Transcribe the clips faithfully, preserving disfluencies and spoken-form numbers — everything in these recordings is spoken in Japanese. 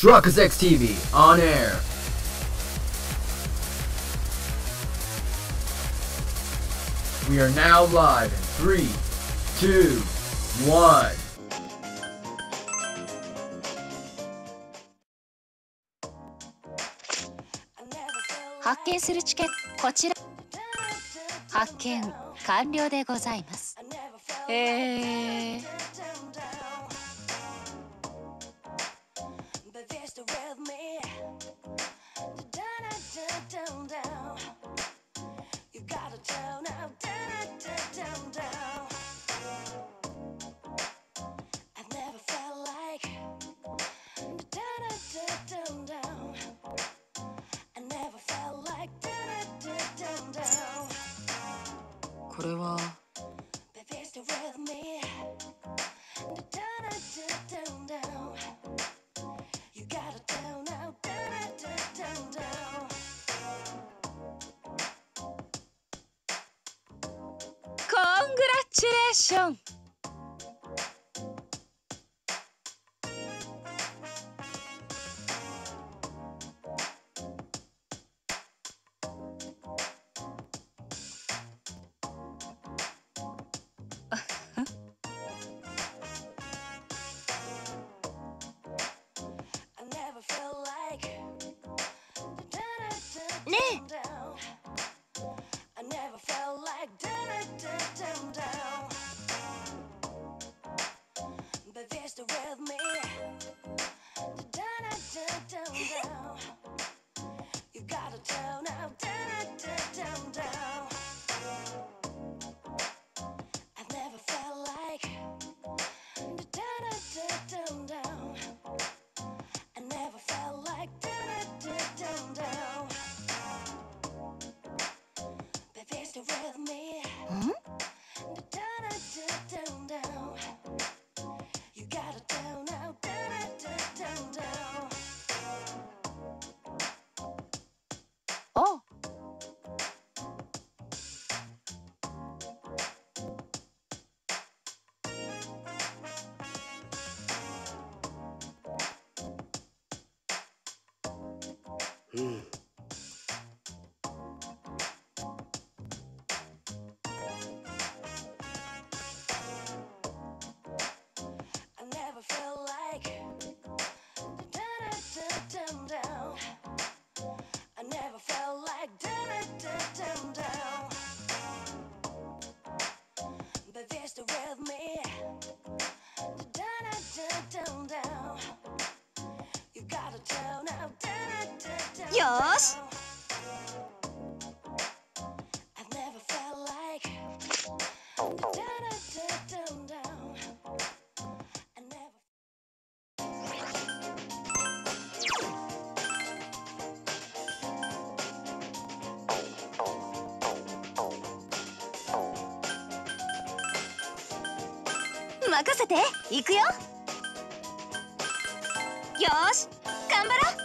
TruckersXTV on air. We are now live in three, two, one.発見するチケットこちら。発見完了でございます。えー。これはコングラチュレーション。ねえ。うん。よし。任せて、行くよ。よし、頑張ろう。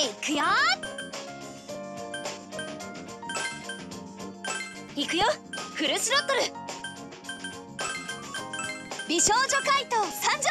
いくよいくよ、フルスロットル美少女怪盗参上。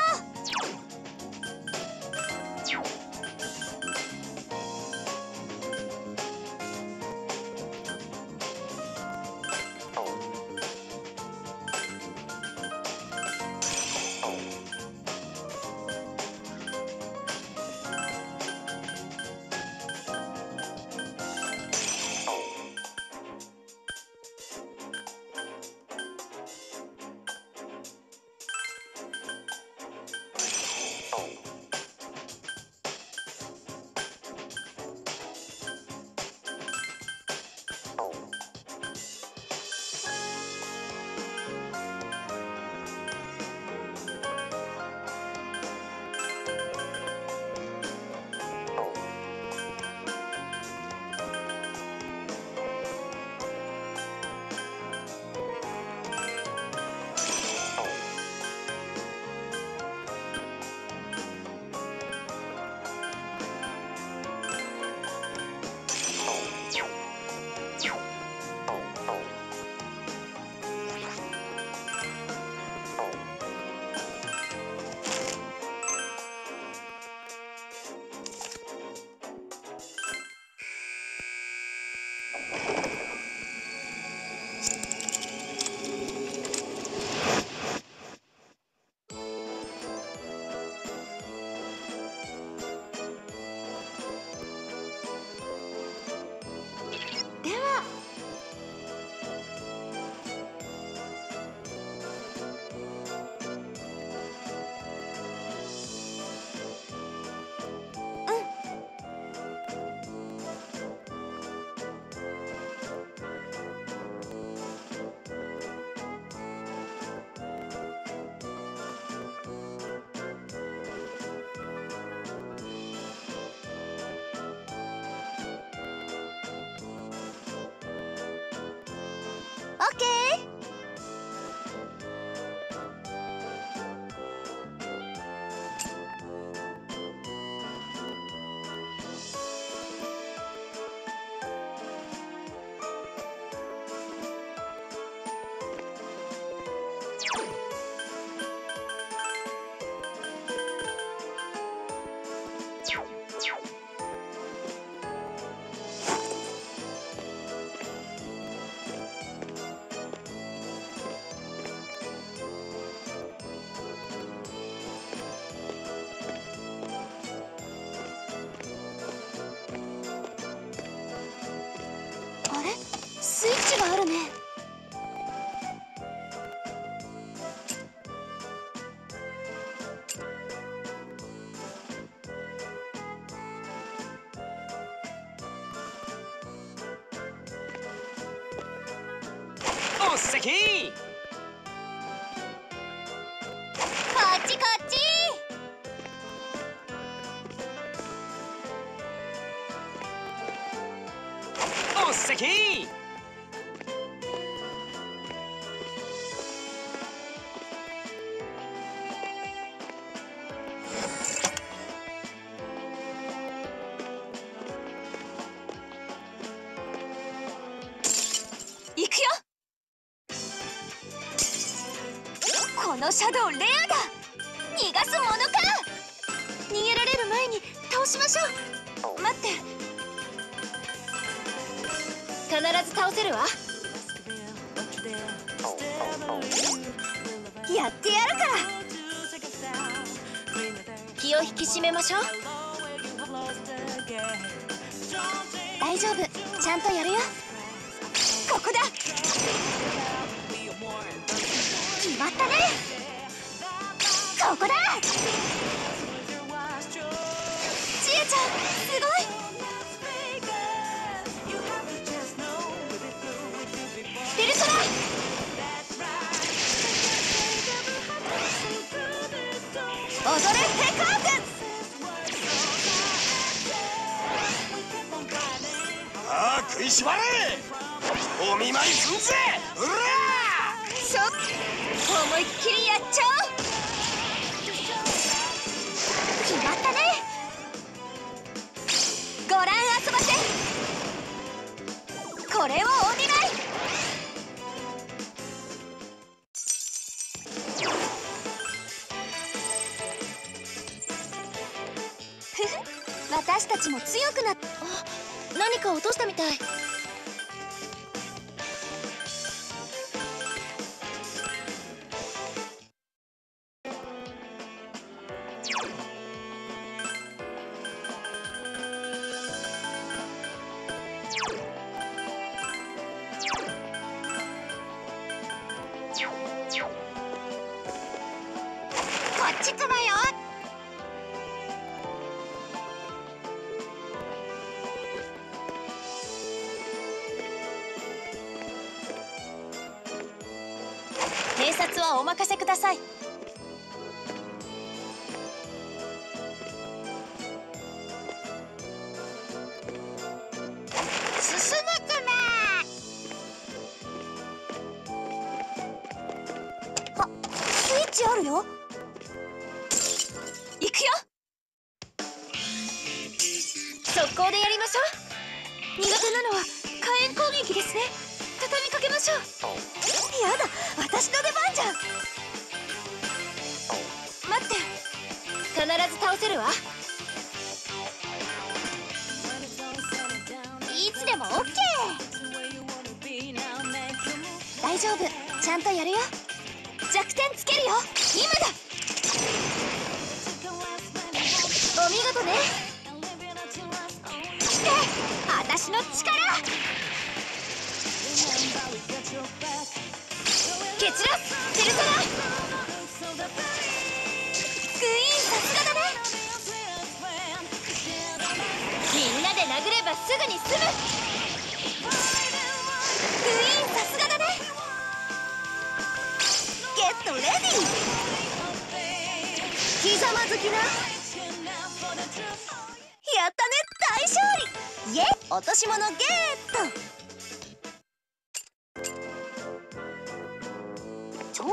Okay.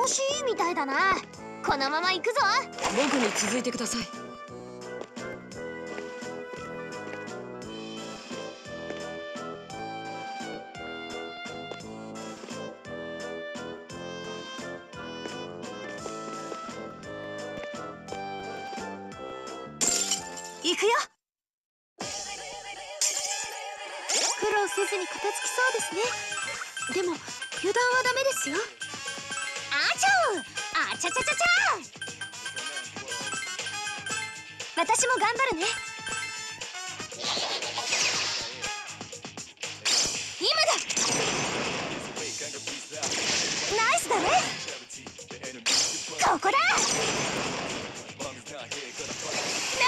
調子いいみたいだな。このまま行くぞ。僕に続いてください。行くよ。苦労せずに片付きそうですね。でも油断はダメですよ。あちゃう、あちゃちゃちゃちゃ。私も頑張るね。今だ。ナイスだね。ここだ。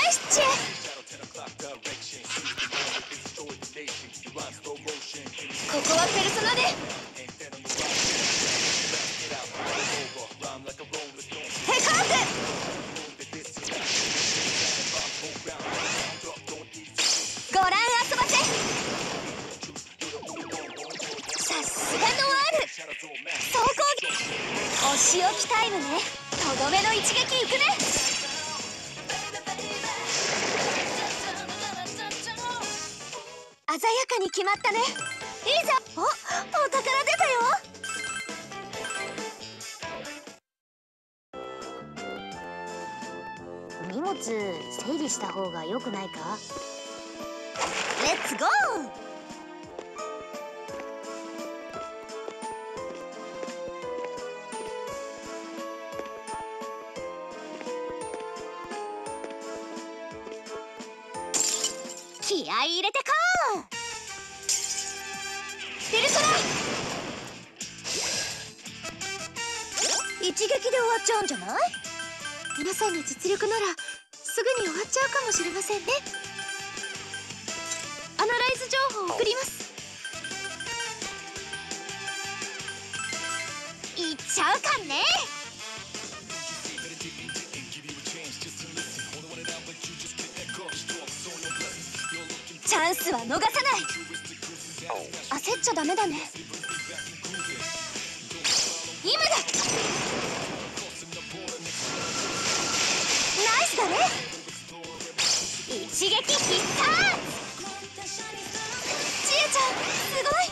ナイスチェ。ここはペルソナで。テイクアウト。ご覧遊ばせ。さすがノワール。走行。お仕置きタイムね。とどめの一撃いくね。鮮やかに決まったね。いいぞ。お、お宝出たよ。荷物整理した方が良くないか。レッツゴー。気合い入れてこう。ペルソナ。一撃で終わっちゃうんじゃない？皆さんの実力ならすぐに終わっちゃうかもしれませんね。アナライズ情報を送ります。いっちゃうかんね。チャンスは逃さない。焦っちゃダメだね。今だ。ナイスだね。一撃必殺。ちえちゃんすごい。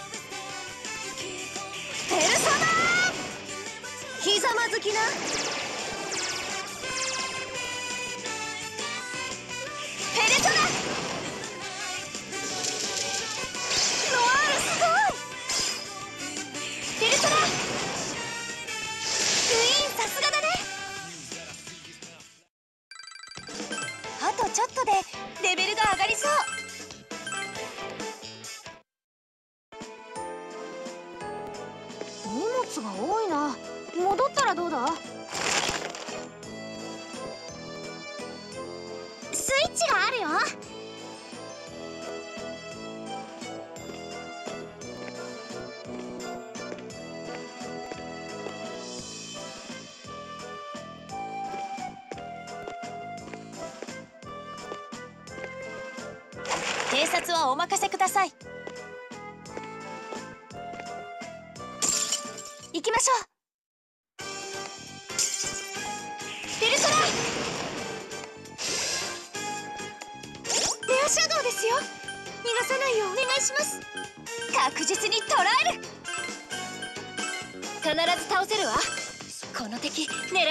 ペルソナ。ひざまずきな。ちょっとでレベルが上がりそう。荷物が多いな。戻ったらどうだ。スイッチがあるよ。警察はお任せください。行きましょう。ペルソナ。レアシャドウですよ。逃がさないようお願いします。確実に捕らえる。必ず倒せるわ。この敵狙える。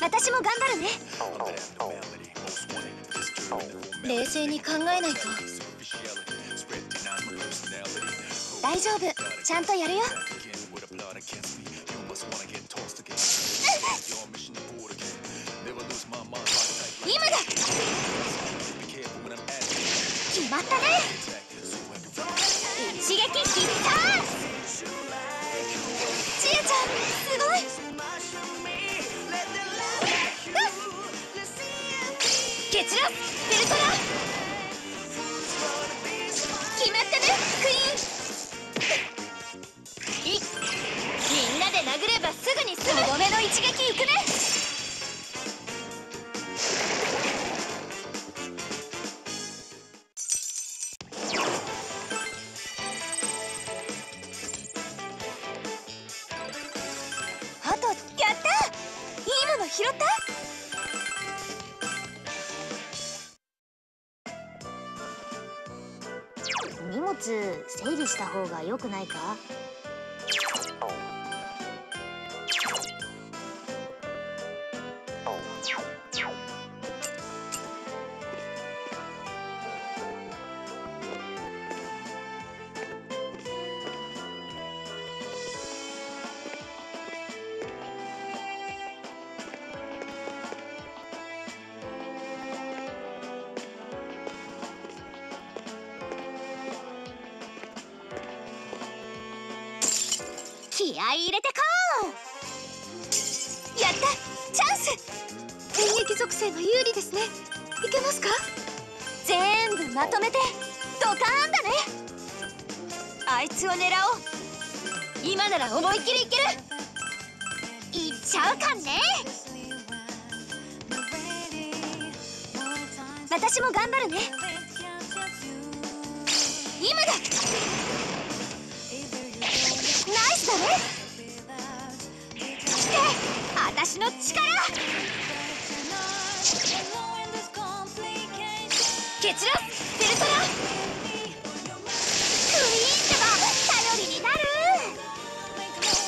私も頑張るね。冷静に考えないと。大丈夫、ちゃんとやるよ。今だ。決まったね。一撃必殺。ちえちゃんすごい。ペルソナ。決まったね、クイーン。いっみんなで殴ればすぐに済む。とどめの一撃いくね。拾った？荷物整理した方が良くないか？気合い入れてこう。やった、チャンス。現役属性が有利ですね。いけますか？全部まとめてドカーンだね。あいつを狙おう。今なら思いっきりいける。いっちゃうかんね。私も頑張るね。今だ。来て、私の力。結論ベルトラクイーンでも頼りになる。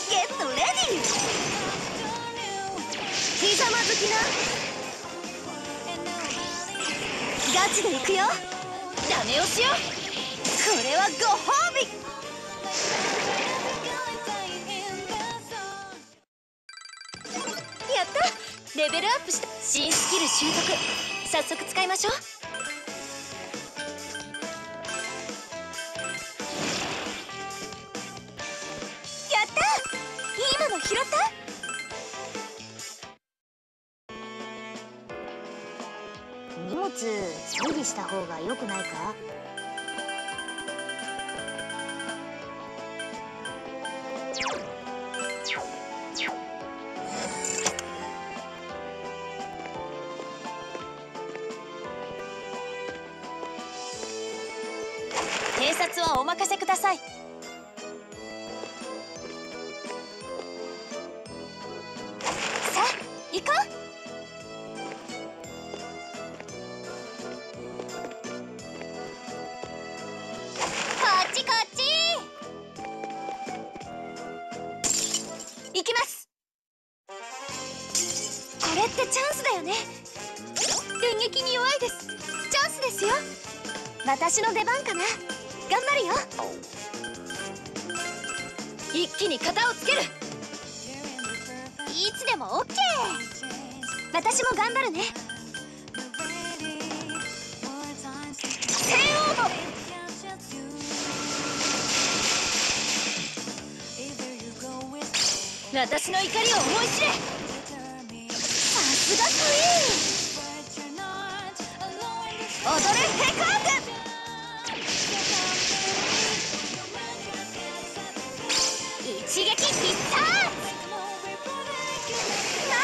ゲットレディー。ひざまずきな。ガチでいくよ。ダメ押しよ。これはご褒美。レベルアップした。新スキル習得。早速使いましょう。やったー。今の拾った。荷物処理した方が良くないか？警察はお任せください。さあ、行こう。こっちこっち。行きます。これってチャンスだよね。電撃に弱いです。チャンスですよ。私の出番かな。頑張るよ。一気に型をつける。いつでも オーケー。 私も頑張るね。帝王も。私の怒りを思い知れ。さすがクイーン。踊るヘカーク。刺激必殺。ナ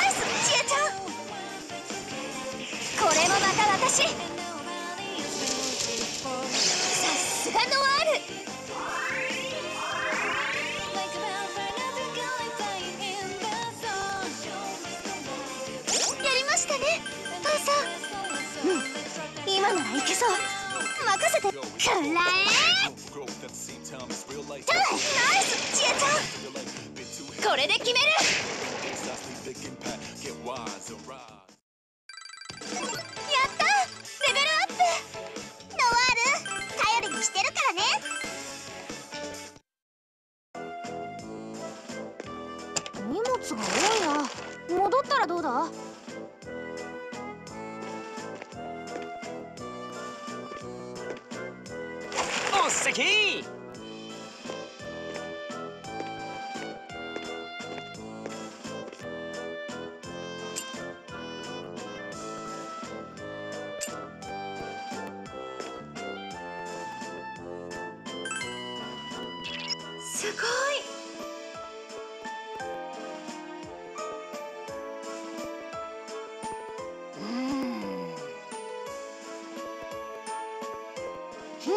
イス、ちえちゃん。これもまた私。さすがノワール。やりましたね、パンさん。うん、今ならいけそう。任せて。くらえ。ナイス、ちえちゃん。これで決める。やった、レベルアップ。ノワール、頼りにしてるからね。荷物が多いな。戻ったらどうだ？おっせき。すごい。うん、ふんふん。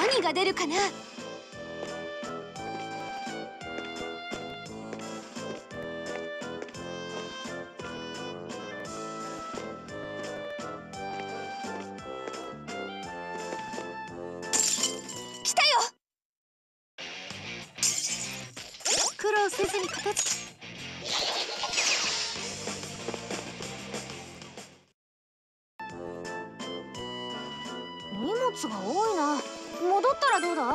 何が出るかな。来たよ。苦労せずに片付け。が多いな。戻ったらどうだ。うん、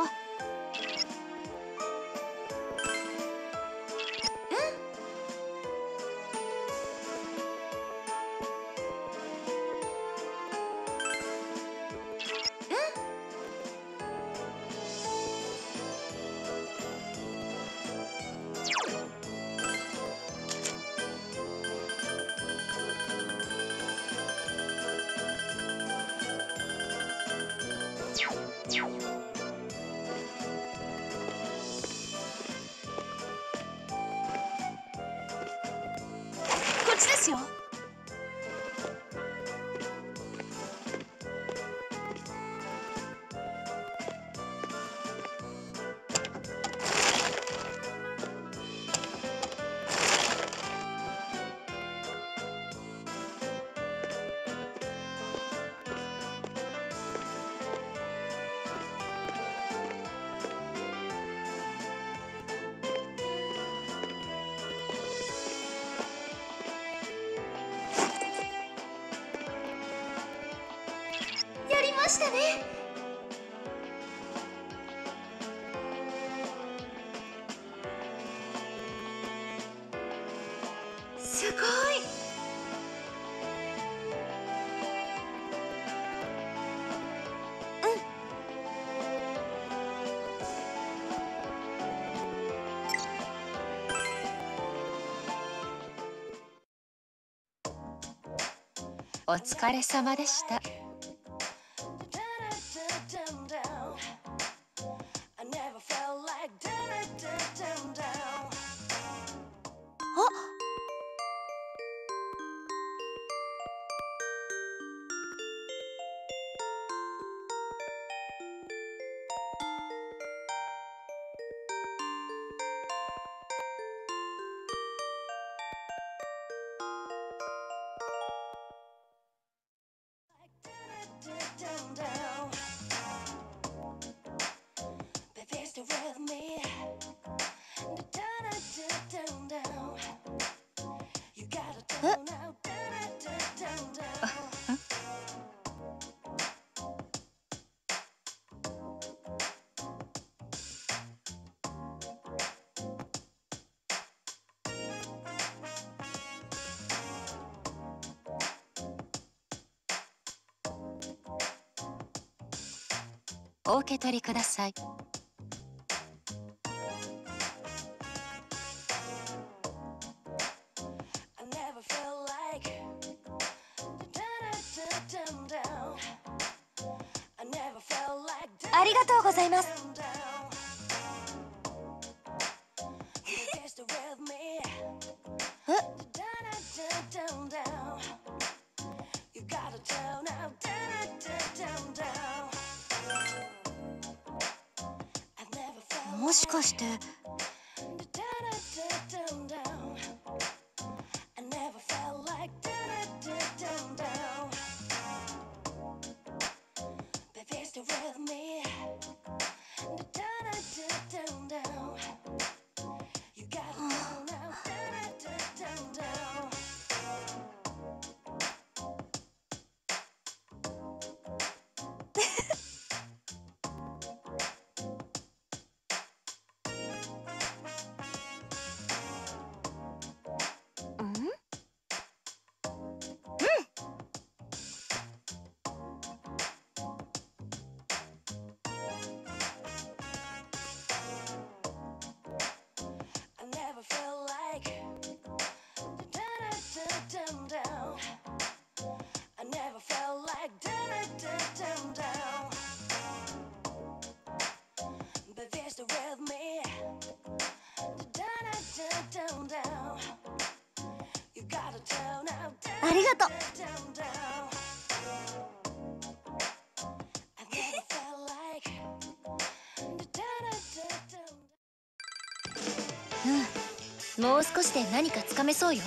ましたね。すごい。うん、お疲れ様でした。お受け取りください。ありがとうございます。もしかして。ありがとう。もう少しで何かつかめそうよ。